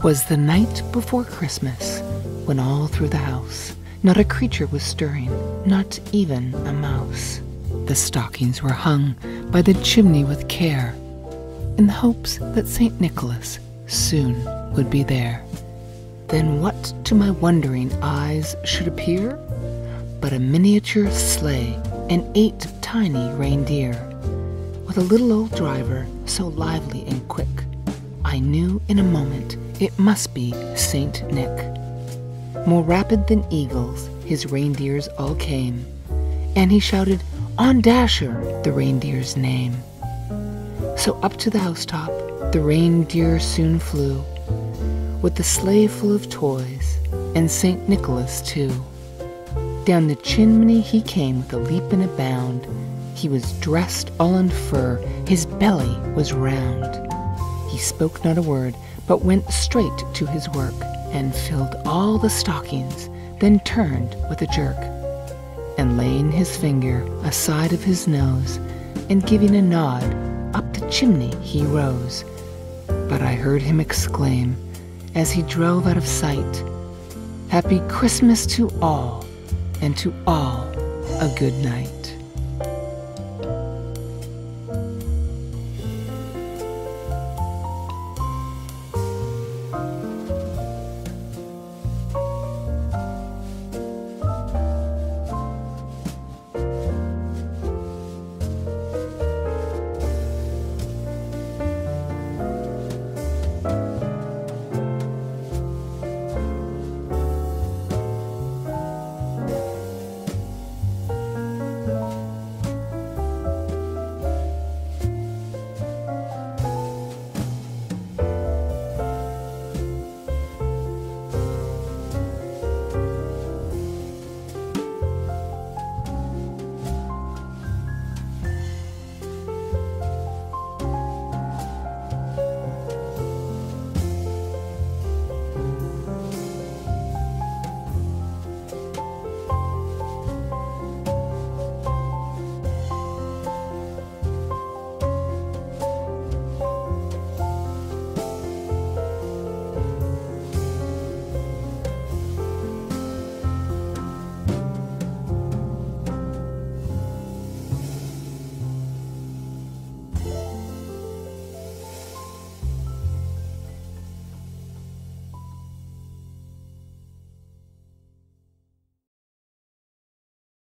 'Twas the night before Christmas, when all through the house not a creature was stirring, not even a mouse. The stockings were hung by the chimney with care, in the hopes that St. Nicholas soon would be there. Then what to my wondering eyes should appear but a miniature sleigh and 8 tiny reindeer, with a little old driver so lively and quick, I knew in a moment it must be Saint Nick. More rapid than eagles his reindeers all came, and he shouted, "On Dasher," the reindeer's name. So up to the housetop the reindeer soon flew, with the sleigh full of toys, and Saint Nicholas too. Down the chimney he came with a leap and a bound. He was dressed all in fur, his belly was round. He spoke not a word, but went straight to his work, and filled all the stockings, then turned with a jerk, and laying his finger aside of his nose, and giving a nod, up the chimney he rose. But I heard him exclaim, as he drove out of sight, "Happy Christmas to all, and to all a good night."